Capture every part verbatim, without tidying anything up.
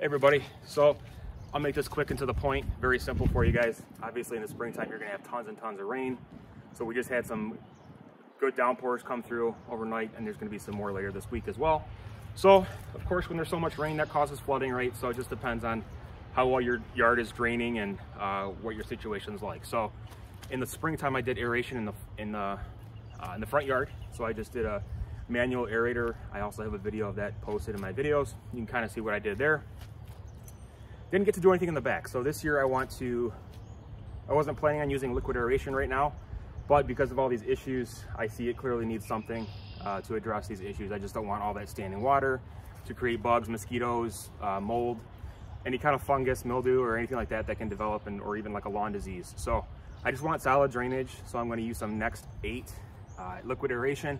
Hey everybody, so I'll make this quick and to the point, very simple for you guys. Obviously in the springtime you're gonna have tons and tons of rain, so we just had some good downpours come through overnight, and there's gonna be some more later this week as well. So of course when there's so much rain, that causes flooding, right? So it just depends on how well your yard is draining and uh, what your situation's like. So in the springtime I did aeration in the in the uh, in the front yard, so I just did a manual aerator. I also have a video of that posted in my videos. You can kind of see what I did there. Didn't get to do anything in the back, so this year I want to I wasn't planning on using liquid aeration right now, but because of all these issues, I see it clearly needs something uh, to address these issues. I just don't want all that standing water to create bugs, mosquitoes, uh, mold, any kind of fungus, mildew, or anything like that that can develop, and or even like a lawn disease. So I just want solid drainage, so I'm going to use some Next eight uh, liquid aeration.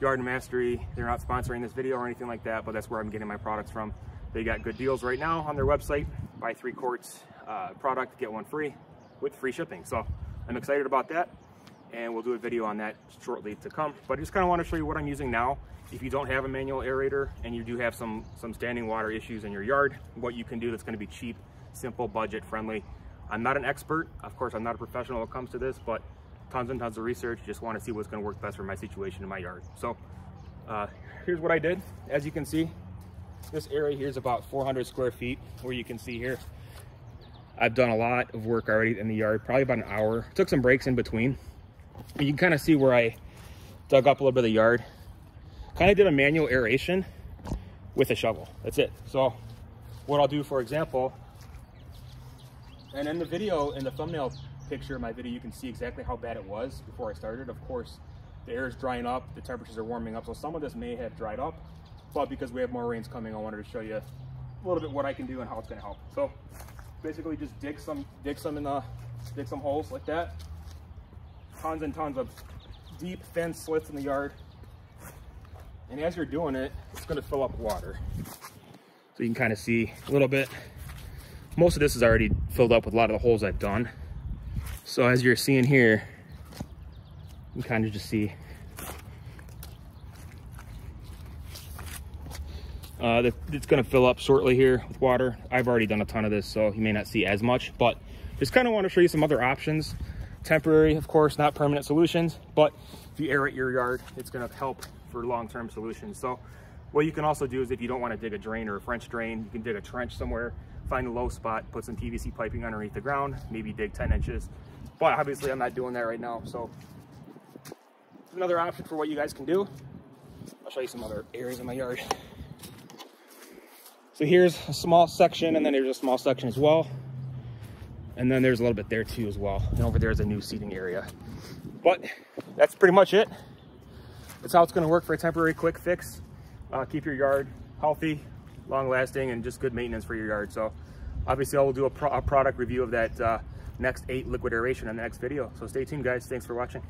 Yard Mastery, they're not sponsoring this video or anything like that, but that's where I'm getting my products from. They got good deals right now on their website. Buy three quarts uh, product, get one free with free shipping. So I'm excited about that, and we'll do a video on that shortly to come. But I just kind of want to show you what I'm using now. If you don't have a manual aerator and you do have some, some standing water issues in your yard, what you can do that's going to be cheap, simple, budget friendly. I'm not an expert. Of course, I'm not a professional when it comes to this, but tons and tons of research, just want to see what's going to work best for my situation in my yard. So uh, here's what I did. As you can see, this area here is about four hundred square feet, where you can see here I've done a lot of work already in the yard, probably about an hour. Took some breaks in between, and you can kind of see where I dug up a little bit of the yard. Kind of did a manual aeration with a shovel, that's it. So what I'll do, for example, and in the video, in the thumbnail picture of my video, you can see exactly how bad it was before I started. Of course, the air is drying up, the temperatures are warming up, so some of this may have dried up, but because we have more rains coming, I wanted to show you a little bit what I can do and how it's going to help. So basically just dig some dig some in the dig some holes like that, tons and tons of deep thin slits in the yard, and as you're doing it, it's going to fill up water. So you can kind of see a little bit, most of this is already filled up with a lot of the holes I've done. So as you're seeing here, you kind of just see uh, that it's going to fill up shortly here with water. I've already done a ton of this, so you may not see as much, but just kind of want to show you some other options. Temporary, of course, not permanent solutions, but if you aerate your yard, it's going to help for long-term solutions. So what you can also do is, if you don't want to dig a drain or a French drain, you can dig a trench somewhere, find a low spot, put some P V C piping underneath the ground, maybe dig ten inches. But obviously I'm not doing that right now, so it's another option for what you guys can do. I'll show you some other areas in my yard. So here's a small section, and then there's a small section as well, and then there's a little bit there too as well, and over there is a new seating area. But that's pretty much it. That's how it's going to work for a temporary quick fix. Uh, keep your yard healthy, long lasting, and just good maintenance for your yard. So obviously I will do a, pro a product review of that uh, Next eight liquid aeration in the next video. So stay tuned guys, thanks for watching.